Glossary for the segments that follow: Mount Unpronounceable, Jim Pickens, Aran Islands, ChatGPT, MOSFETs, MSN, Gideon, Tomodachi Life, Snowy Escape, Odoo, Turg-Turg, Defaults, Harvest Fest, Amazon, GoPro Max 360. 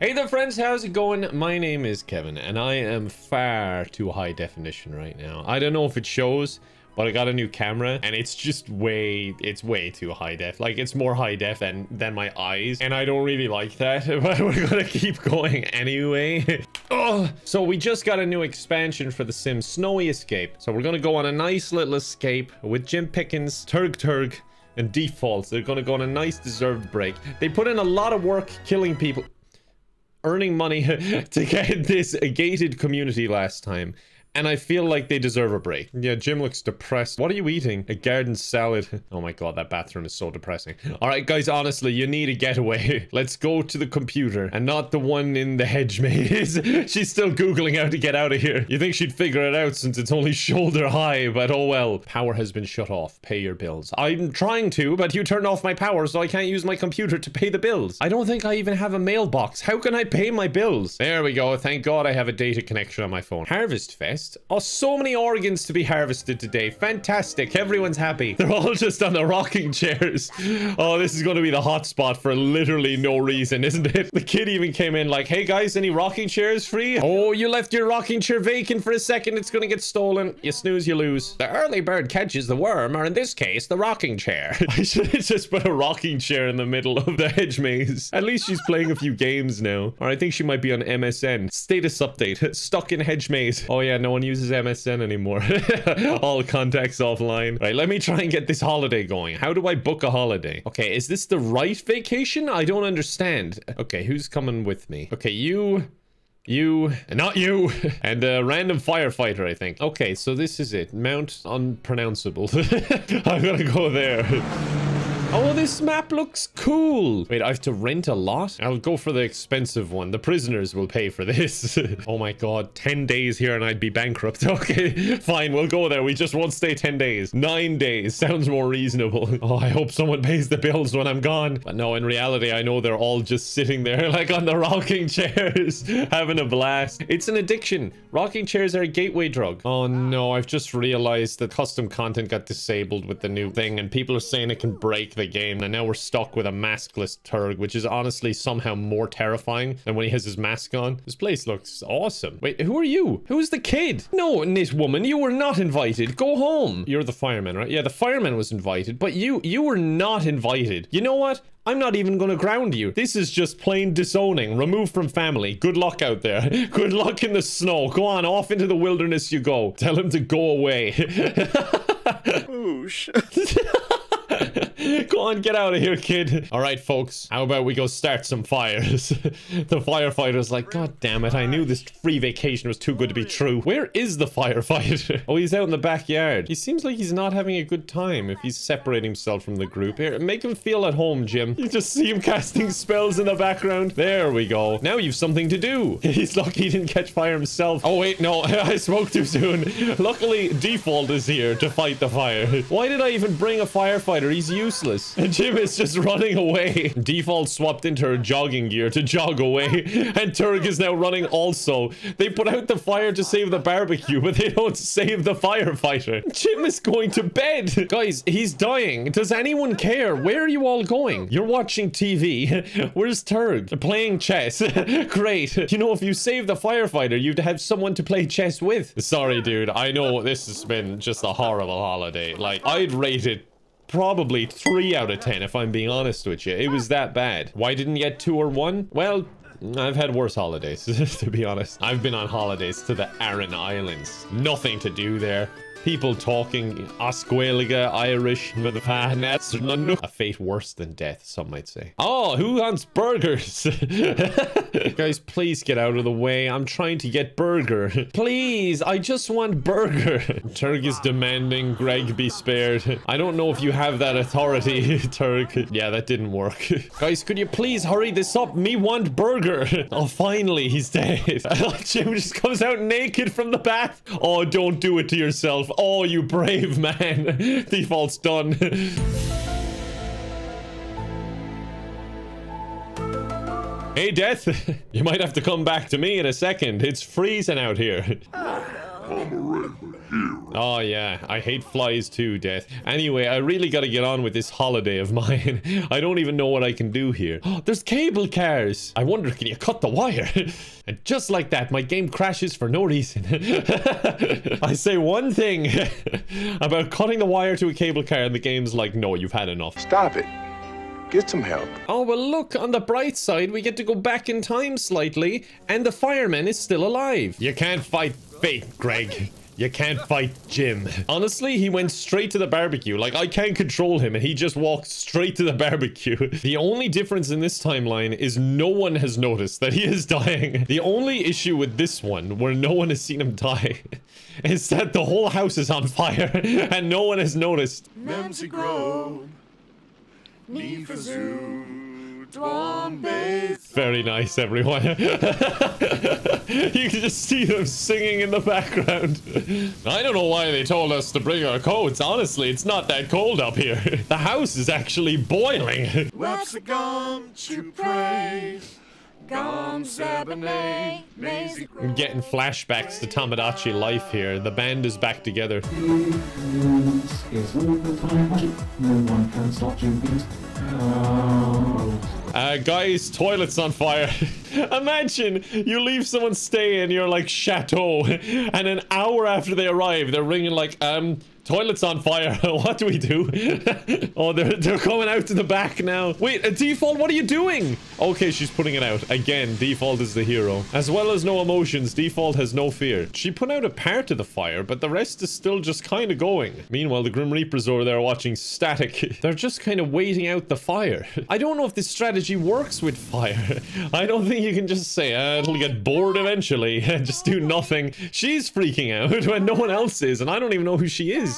Hey there friends, how's it going? My name is Kevin and I am far too high definition right now. I don't know if it shows, but I got a new camera and it's just way too high def. Like, it's more high def than my eyes, and I don't really like that, but we're gonna keep going anyway. Oh, so we just got a new expansion for the sim, Snowy Escape. So we're gonna go on a nice little escape with Jim Pickens, Turg-Turg, and Defaults. They're gonna go on a nice deserved break. They put in a lot of work killing people, earning money to get this gated community last time, and I feel like they deserve a break. Yeah, Jim looks depressed. What are you eating? A garden salad. Oh my god, that bathroom is so depressing. All right guys, honestly, you need a getaway. Let's go to the computer and not the one in the hedge maze. She's still googling how to get out of here. You think she'd figure it out since it's only shoulder high, but oh well. Power has been shut off. Pay your bills. I'm trying to, but you turned off my power, so I can't use my computer to pay the bills. I don't think I even have a mailbox. How can I pay my bills? There we go. Thank god I have a data connection on my phone. Harvest Fest. Oh, so many organs to be harvested today. Fantastic. Everyone's happy. They're all just on the rocking chairs. Oh, this is going to be the hot spot for literally no reason, isn't it? The kid even came in like, hey guys, any rocking chairs free? Oh, you left your rocking chair vacant for a second. It's going to get stolen. You snooze, you lose. The early bird catches the worm, or in this case, the rocking chair. I should have just put a rocking chair in the middle of the hedge maze. At least she's playing a few games now. Or I think she might be on MSN. Status update. Stuck in hedge maze. Oh yeah, no one uses MSN anymore. All contacts offline. Right, let me try and get this holiday going. How do I book a holiday? Okay, is this the right vacation? I don't understand. Okay, who's coming with me? Okay, you and not you, and a random firefighter, I think. Okay, so this is it. Mount Unpronounceable. I'm gonna go there. Oh, this map looks cool. Wait, I have to rent a lot? I'll go for the expensive one. The prisoners will pay for this. Oh my god, 10 days here and I'd be bankrupt. Okay, fine, we'll go there. We just won't stay 10 days. 9 days sounds more reasonable. Oh, I hope someone pays the bills when I'm gone. But no, in reality, I know they're all just sitting there like on the rocking chairs, having a blast. It's an addiction. Rocking chairs are a gateway drug. Oh no, I've just realized that custom content got disabled with the new thing and people are saying it can break the game, and now we're stuck with a maskless Turg, which is honestly somehow more terrifying than when he has his mask on. This place looks awesome. Wait, who are you? Who's the kid? No, Knit Woman, you were not invited. Go home. You're the fireman, right? Yeah, the fireman was invited, but you were not invited. You know what? I'm not even gonna ground you. This is just plain disowning. Removed from family. Good luck out there. Good luck in the snow. Go on, off into the wilderness you go. Tell him to go away. Oosh. Go on, get out of here, kid. All right, folks. How about we go start some fires? The firefighter's like, god damn it. I knew this free vacation was too good to be true. Where is the firefighter? Oh, he's out in the backyard. He seems like he's not having a good time if he's separating himself from the group. Here, make him feel at home, Jim. You just see him casting spells in the background. There we go. Now you've something to do. He's lucky he didn't catch fire himself. Oh, wait, no. I spoke too soon. Luckily, Default is here to fight the fire. Why did I even bring a firefighter? He's useless. And Jim is just running away. Default swapped into her jogging gear to jog away, and Turg is now running also. They put out the fire to save the barbecue, but they don't save the firefighter. Jim is going to bed. Guys, he's dying. Does anyone care? Where are you all going? You're watching TV. Where's Turg? Playing chess. Great. You know, if you save the firefighter, you'd have someone to play chess with. Sorry, dude. I know this has been just a horrible holiday. Like, I'd rate it probably 3 out of 10 if I'm being honest with you. It was that bad. Why didn't you get 2 or 1? Well, I've had worse holidays, to be honest. I've been on holidays to the Aran Islands. Nothing to do there. People talking Osqueliga, Irish, a fate worse than death, some might say. Oh, who wants burgers? Guys, please get out of the way. I'm trying to get burger. Please, I just want burger. Turg is demanding Greg be spared. I don't know if you have that authority, Turg. Yeah, that didn't work. Guys, could you please hurry this up? Me want burger. Oh, finally, he's dead. Jim just comes out naked from the bath. Oh, don't do it to yourself. Oh, you brave man. Default's done. Hey, Death. You might have to come back to me in a second. It's freezing out here. I'm a here. Oh yeah, I hate flies too, Death. Anyway, I really gotta get on with this holiday of mine. I don't even know what I can do here. Oh, there's cable cars! I wonder, can you cut the wire? And just like that, my game crashes for no reason. I say one thing about cutting the wire to a cable car and the game's like, no, you've had enough. Stop it. Get some help. Oh, well, look, on the bright side, we get to go back in time slightly, and the fireman is still alive. You can't fight fate, Greg. You can't fight Jim. Honestly, he went straight to the barbecue. Like, I can't control him, and he just walked straight to the barbecue. The only difference in this timeline is no one has noticed that he is dying. The only issue with this one, where no one has seen him die, is that the whole house is on fire, and no one has noticed. Memsy Grove. Very nice, everyone. You can just see them singing in the background. I don't know why they told us to bring our coats. Honestly, it's not that cold up here. The house is actually boiling. What's the gum to pray? I'm getting flashbacks to Tomodachi Life here. The band is back together. Guys, toilet's on fire. Imagine you leave someone stay in your, like, chateau, and an hour after they arrive, they're ringing like, toilet's on fire. What do we do? Oh, they're coming out to the back now. Wait, Default, what are you doing? Okay, she's putting it out. Again, Default is the hero. As well as no emotions, Default has no fear. She put out a part of the fire, but the rest is still just kind of going. Meanwhile, the Grim Reapers over there watching static. They're just kind of waiting out the fire. I don't know if this strategy works with fire. I don't think you can just say, it'll get bored eventually and just do nothing. She's freaking out when no one else is, and I don't even know who she is.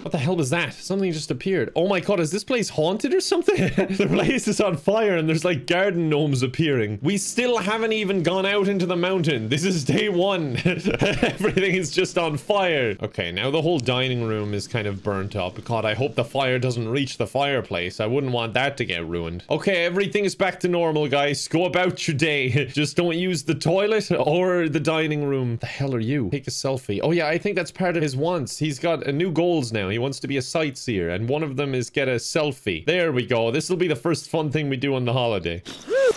What the hell was that? Something just appeared. Oh my god, is this place haunted or something? The place is on fire and there's like garden gnomes appearing. We still haven't even gone out into the mountain. This is day one. Everything is just on fire. Okay, now the whole dining room is kind of burnt up. God, I hope the fire doesn't reach the fireplace. I wouldn't want that to get ruined. Okay, everything is back to normal, guys. Go about your day. Just don't use the toilet or the dining room. The hell are you? Take a selfie. Oh yeah, I think that's part of his wants. He's got new goals now. He wants to be a sightseer, and one of them is get a selfie. There we go. This will be the first fun thing we do on the holiday.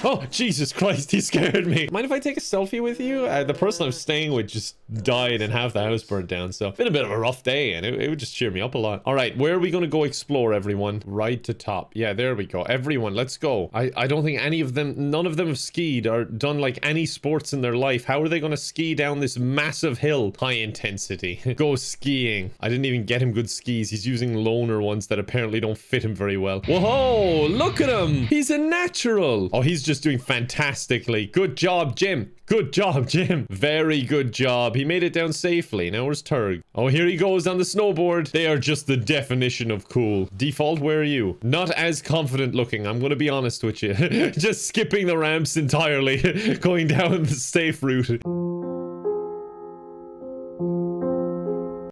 Oh, Jesus Christ, he scared me. Mind if I take a selfie with you? The person I'm staying with just died and half the house burnt down, so it's been a bit of a rough day, and it would just cheer me up a lot. All right, where are we going to go explore, everyone? Right to top. Yeah, there we go. Everyone, let's go. I don't think any of them, none of them have skied or done, like, any sports in their life. How are they going to ski down this massive hill? High intensity. Go skiing. I didn't even get him good skis. He's using loner ones that apparently don't fit him very well. Whoa, look at him. He's a natural. Oh, he's just doing fantastically. Good job, Jim. Good job, Jim. Very good job. He made it down safely. Now where's Turg? Oh, here he goes on the snowboard. They are just the definition of cool. Default, where are you? Not as confident looking. I'm going to be honest with you. Just skipping the ramps entirely. Going down the safe route.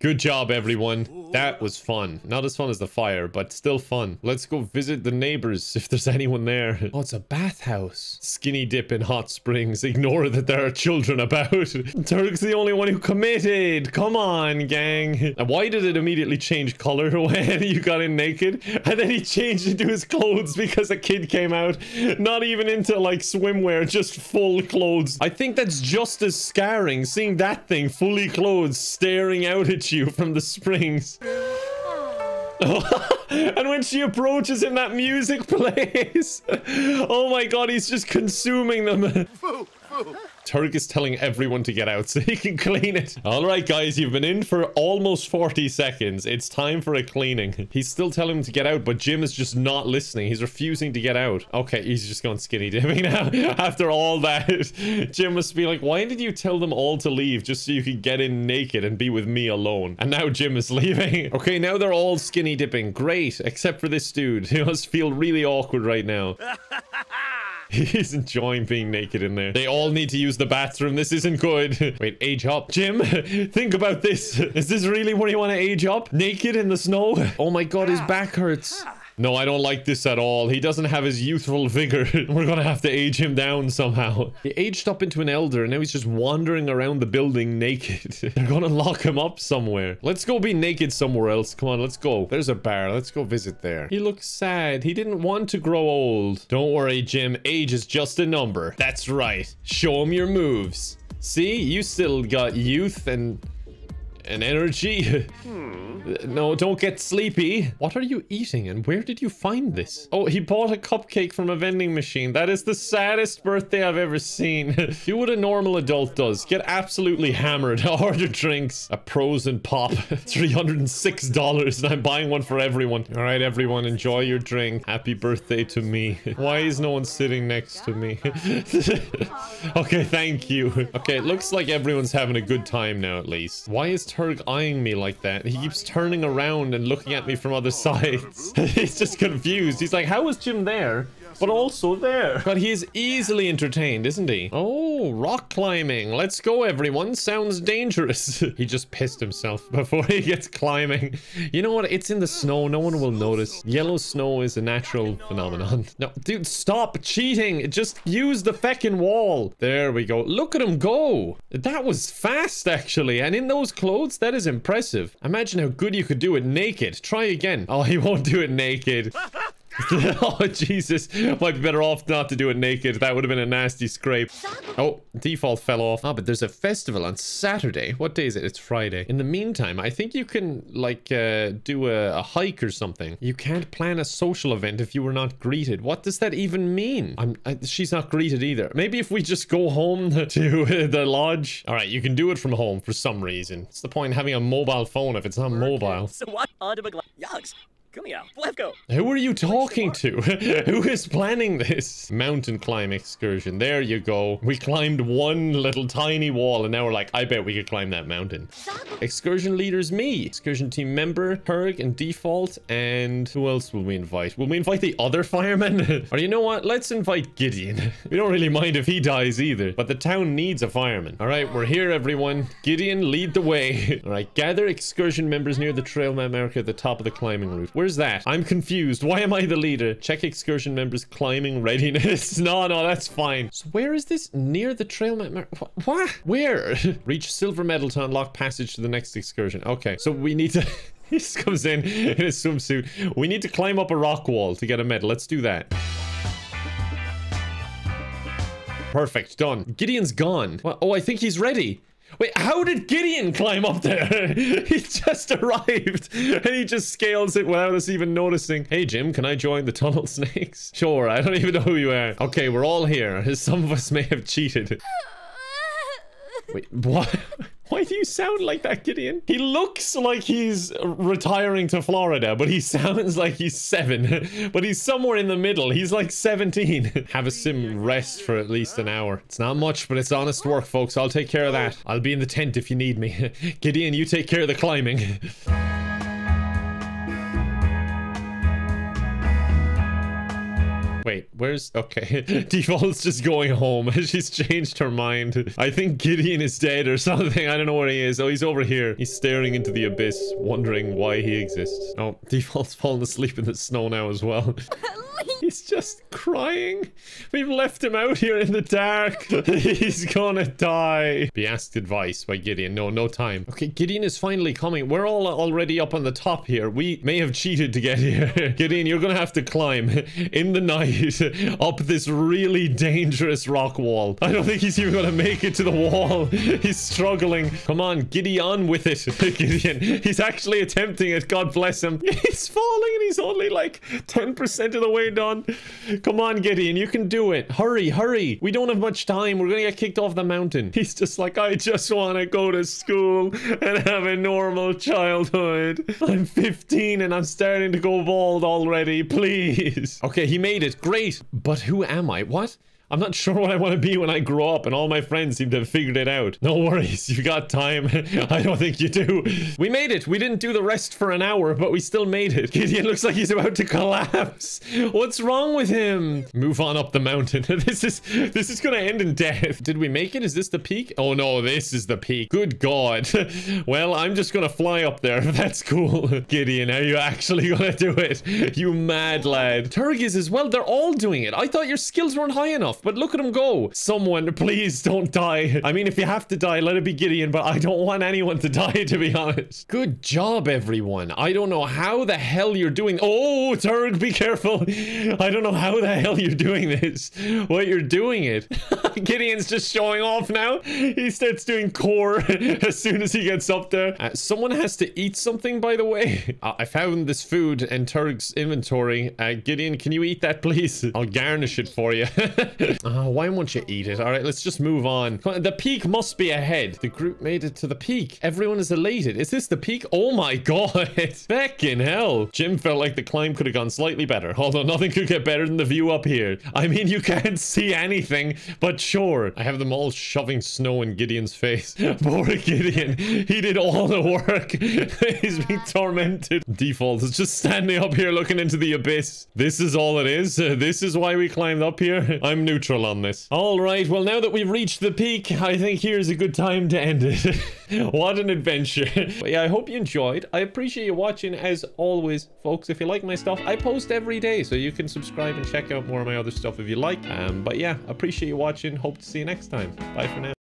Good job, everyone. That was fun. Not as fun as the fire, but still fun. Let's go visit the neighbors if there's anyone there. Oh, it's a bathhouse. Skinny dip in hot springs. Ignore that there are children about. Turg's the only one who committed. Come on, gang. And why did it immediately change color when you got in naked? And then he changed into his clothes because a kid came out. Not even into, like, swimwear, just full clothes. I think that's just as scarring, seeing that thing fully clothed staring out at you. You from the springs. And when she approaches him, that music plays. Oh my god, he's just consuming them. Turg is telling everyone to get out so he can clean it. All right, guys, you've been in for almost 40 seconds. It's time for a cleaning. He's still telling him to get out, but Jim is just not listening. He's refusing to get out. Okay, he's just gone skinny dipping now. After all that, Jim must be like, why did you tell them all to leave just so you could get in naked and be with me alone? And now Jim is leaving. Okay, now they're all skinny dipping. Great, except for this dude. He must feel really awkward right now. He's enjoying being naked in there. They all need to use the bathroom. This isn't good. Wait, age up. Jim, think about this. Is this really where you want to age up? Naked in the snow? Oh my god, his back hurts. No, I don't like this at all. He doesn't have his youthful vigor. We're gonna have to age him down somehow. He aged up into an elder, and now he's just wandering around the building naked. They're gonna lock him up somewhere. Let's go be naked somewhere else. Come on, let's go. There's a bar. Let's go visit there. He looks sad. He didn't want to grow old. Don't worry, Jim. Age is just a number. That's right. Show him your moves. See? You still got youth and energy. No, don't get sleepy. What are you eating and where did you find this? Oh, he bought a cupcake from a vending machine. That is the saddest birthday I've ever seen. Do what a normal adult does. Get absolutely hammered. Order drinks. A pros and pop. $306 and I'm buying one for everyone. All right, everyone, enjoy your drink. Happy birthday to me. Why is no one sitting next to me? Okay, thank you. Okay, it looks like everyone's having a good time now at least. Why is Turg eyeing me like that? He keeps turning around and looking at me from other sides. He's just confused. He's like, how is Jim there, but also there? But he is easily entertained, isn't he? Oh, rock climbing. Let's go, everyone. Sounds dangerous. He just pissed himself before he gets climbing. You know what? It's in the snow. No one will notice. Yellow snow is a natural phenomenon. No, dude, stop cheating. Just use the feckin' wall. There we go. Look at him go. That was fast, actually. And in those clothes, that is impressive. Imagine how good you could do it naked. Try again. Oh, he won't do it naked. Oh, Jesus. Might be better off not to do it naked. That would have been a nasty scrape. Oh, default fell off. Ah, but there's a festival on Saturday. What day is it? It's Friday. In the meantime, I think you can, like, do a hike or something. You can't plan a social event if you were not greeted. What does that even mean? She's not greeted either. Maybe if we just go home to the lodge. All right, you can do it from home for some reason. What's the point of having a mobile phone if it's not mobile? So what? Who are you talking to? Who is planning this? Mountain climb excursion. There you go. We climbed one little tiny wall and now we're like, I bet we could climb that mountain. Excursion leader's me. Excursion team member, Turg and Default. And who else will we invite? Will we invite the other fireman? Or you know what? Let's invite Gideon. We don't really mind if he dies either. But the town needs a fireman. All right, we're here, everyone. Gideon, lead the way. All right, gather excursion members near the trail map marker at the top of the climbing route. Where's that? I'm confused. Why am I the leader? Check excursion members' climbing readiness. No, that's fine. So where is this? Near the trail map? What? Where? Reach silver medal to unlock passage to the next excursion. Okay, so we need to... He just comes in his swimsuit. We need to climb up a rock wall to get a medal. Let's do that. Perfect. Done. Gideon's gone. Well, oh, I think he's ready. Wait, how did Gideon climb up there? He just arrived and he just scales it without us even noticing. Hey, Jim, can I join the tunnel snakes? Sure, I don't even know who you are. Okay, we're all here. Some of us may have cheated. Wait, what? Why do you sound like that, Gideon? He looks like he's retiring to Florida, but he sounds like he's 7. But he's somewhere in the middle. He's like 17. Have a sim rest for at least an hour. It's not much, but it's honest work, folks. I'll take care of that. I'll be in the tent if you need me. Gideon, you take care of the climbing. Wait, where's... Okay. Default's just going home. She's changed her mind. I think Gideon is dead or something. I don't know where he is. Oh, he's over here. He's staring into the abyss, wondering why he exists. Oh, Default's fallen asleep in the snow now as well. He's just crying. We've left him out here in the dark. He's gonna die. Be asked advice by Gideon. No time. Okay, Gideon is finally coming. We're all already up on the top here. We may have cheated to get here. Gideon, you're gonna have to climb in the night up this really dangerous rock wall. I don't think he's even gonna make it to the wall. He's struggling. Come on, Gideon with it. Gideon, he's actually attempting it. God bless him. He's falling and he's only like 10% of the way done. Come on, Gideon, you can do it. Hurry. We don't have much time. We're gonna get kicked off the mountain. He's just like, I just want to go to school and have a normal childhood. I'm 15 and I'm starting to go bald already. Please. Okay, he made it. Great. But who am I? What? I'm not sure what I want to be when I grow up, and all my friends seem to have figured it out. No worries, you got time. I don't think you do. We made it. We didn't do the rest for an hour, but we still made it. Gideon looks like he's about to collapse. What's wrong with him? Move on up the mountain. This is gonna end in death. Did we make it? Is this the peak? Oh no, this is the peak. Good God. Well, I'm just gonna fly up there. That's cool. Gideon, are you actually gonna do it? You mad lad. Turg is as well. They're all doing it. I thought your skills weren't high enough. But look at him go. Someone, please don't die. I mean, if you have to die, let it be Gideon, but I don't want anyone to die, to be honest. Good job, everyone. I don't know how the hell you're doing. Oh, Turg, be careful. I don't know how the hell you're doing this. Well, you're doing it. Gideon's just showing off now. He starts doing core as soon as he gets up there. Someone has to eat something, by the way. I found this food in Turg's inventory. Gideon, can you eat that, please? I'll garnish it for you. Oh, why won't you eat it? All right, let's just move on. The peak must be ahead. The group made it to the peak. Everyone is elated. Is this the peak? Oh my God. Feckin' hell. Jim felt like the climb could have gone slightly better, although nothing could get better than the view up here. I mean, you can't see anything, but sure. I have them all shoving snow in Gideon's face. Poor Gideon. He did all the work. He's being tormented. Default is just standing up here looking into the abyss. This is all it is. This is why we climbed up here. I'm neutral on this. All right, well, now that we've reached the peak, I think here's a good time to end it. What an adventure. But yeah, I hope you enjoyed. I appreciate you watching as always, folks. If you like my stuff, I post every day, so you can subscribe and check out more of my other stuff if you like. But yeah, appreciate you watching. Hope to see you next time. Bye for now.